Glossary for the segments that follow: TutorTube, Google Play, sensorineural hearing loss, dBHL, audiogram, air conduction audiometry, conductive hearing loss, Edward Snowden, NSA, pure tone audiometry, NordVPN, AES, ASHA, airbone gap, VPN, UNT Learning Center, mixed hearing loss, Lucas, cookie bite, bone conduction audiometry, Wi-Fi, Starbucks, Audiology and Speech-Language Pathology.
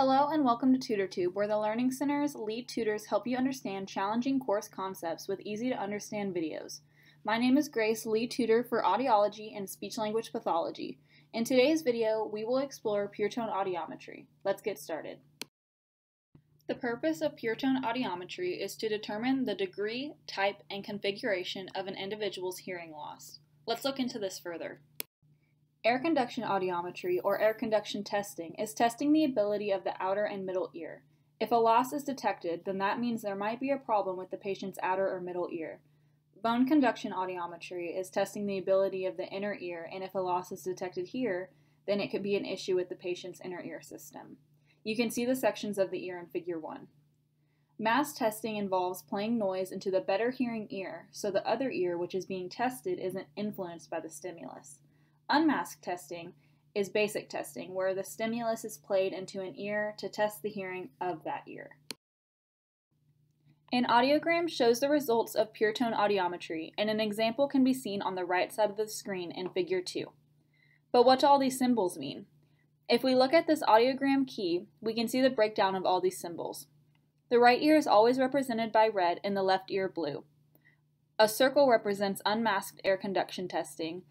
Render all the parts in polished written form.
Hello and welcome to TutorTube, where the Learning Center's lead tutors help you understand challenging course concepts with easy-to-understand videos. My name is Grace, lead tutor for Audiology and Speech-Language Pathology. In today's video, we will explore pure tone audiometry. Let's get started. The purpose of pure tone audiometry is to determine the degree, type, and configuration of an individual's hearing loss. Let's look into this further. Air conduction audiometry, or air conduction testing, is testing the ability of the outer and middle ear. If a loss is detected, then that means there might be a problem with the patient's outer or middle ear. Bone conduction audiometry is testing the ability of the inner ear, and if a loss is detected here, then it could be an issue with the patient's inner ear system. You can see the sections of the ear in Figure 1. Mass testing involves playing noise into the better hearing ear, so the other ear, which is being tested, isn't influenced by the stimulus. Unmasked testing is basic testing, where the stimulus is played into an ear to test the hearing of that ear. An audiogram shows the results of pure tone audiometry, and an example can be seen on the right side of the screen in Figure 2. But what do all these symbols mean? If we look at this audiogram key, we can see the breakdown of all these symbols. The right ear is always represented by red and the left ear blue. A circle represents unmasked air conduction testing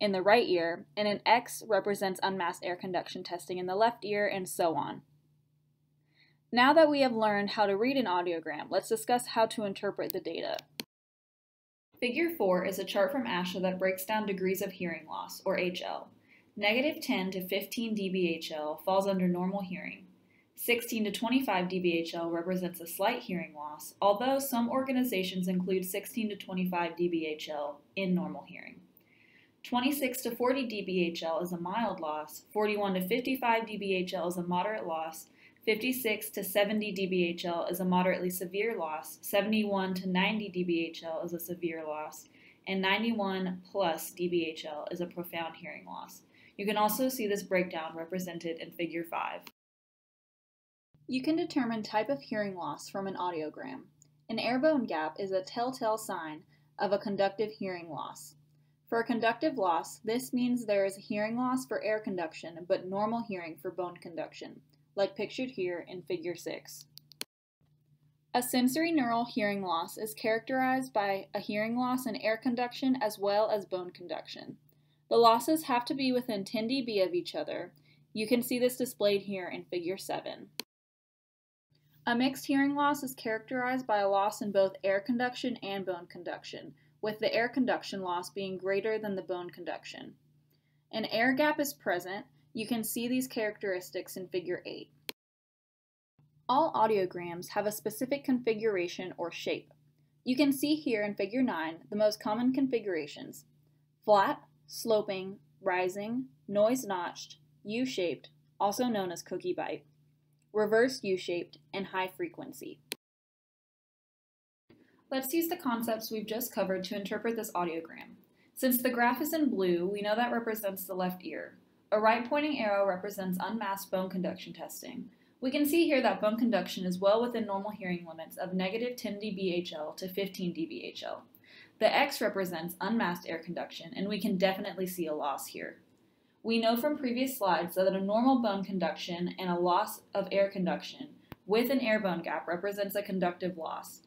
in the right ear, and an X represents unmasked air conduction testing in the left ear, and so on. Now that we have learned how to read an audiogram, let's discuss how to interpret the data. Figure 4 is a chart from ASHA that breaks down degrees of hearing loss, or HL. Negative 10 to 15 dBHL falls under normal hearing. 16 to 25 dBHL represents a slight hearing loss, although some organizations include 16 to 25 dBHL in normal hearing. 26 to 40 dBHL is a mild loss, 41 to 55 dBHL is a moderate loss, 56 to 70 dBHL is a moderately severe loss, 71 to 90 dBHL is a severe loss, and 91 plus dBHL is a profound hearing loss. You can also see this breakdown represented in Figure 5. You can determine type of hearing loss from an audiogram. An airbone gap is a telltale sign of a conductive hearing loss. For a conductive loss, this means there is a hearing loss for air conduction, but normal hearing for bone conduction, like pictured here in Figure 6. A sensorineural hearing loss is characterized by a hearing loss in air conduction as well as bone conduction. The losses have to be within 10 dB of each other. You can see this displayed here in Figure 7. A mixed hearing loss is characterized by a loss in both air conduction and bone conduction, with the air conduction loss being greater than the bone conduction. An air gap is present. You can see these characteristics in Figure 8. All audiograms have a specific configuration or shape. You can see here in Figure 9 the most common configurations: flat, sloping, rising, noise-notched, U-shaped, also known as cookie bite, reverse U-shaped, and high frequency. Let's use the concepts we've just covered to interpret this audiogram. Since the graph is in blue, we know that represents the left ear. A right-pointing arrow represents unmasked bone conduction testing. We can see here that bone conduction is well within normal hearing limits of negative 10 dBHL to 15 dBHL. The X represents unmasked air conduction, and we can definitely see a loss here. We know from previous slides that a normal bone conduction and a loss of air conduction with an airbone gap represents a conductive loss.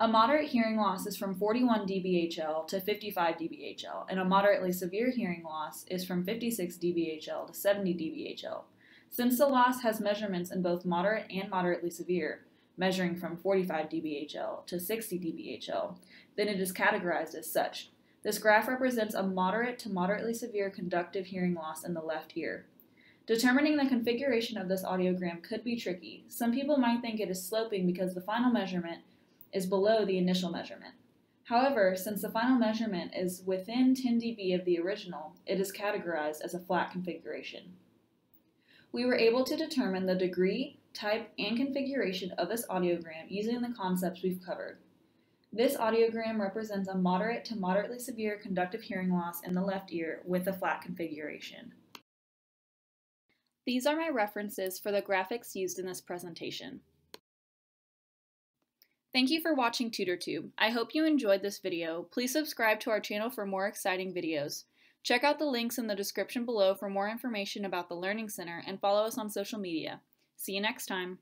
A moderate hearing loss is from 41 dBHL to 55 dBHL, and a moderately severe hearing loss is from 56 dBHL to 70 dBHL. Since the loss has measurements in both moderate and moderately severe, measuring from 45 dBHL to 60 dBHL, then it is categorized as such. This graph represents a moderate to moderately severe conductive hearing loss in the left ear. Determining the configuration of this audiogram could be tricky. Some people might think it is sloping because the final measurement is below the initial measurement. However, since the final measurement is within 10 dB of the original, it is categorized as a flat configuration. We were able to determine the degree, type, and configuration of this audiogram using the concepts we've covered. This audiogram represents a moderate to moderately severe conductive hearing loss in the left ear with a flat configuration. These are my references for the graphics used in this presentation. Thank you for watching TutorTube. I hope you enjoyed this video. Please subscribe to our channel for more exciting videos. Check out the links in the description below for more information about the Learning Center, and follow us on social media. See you next time.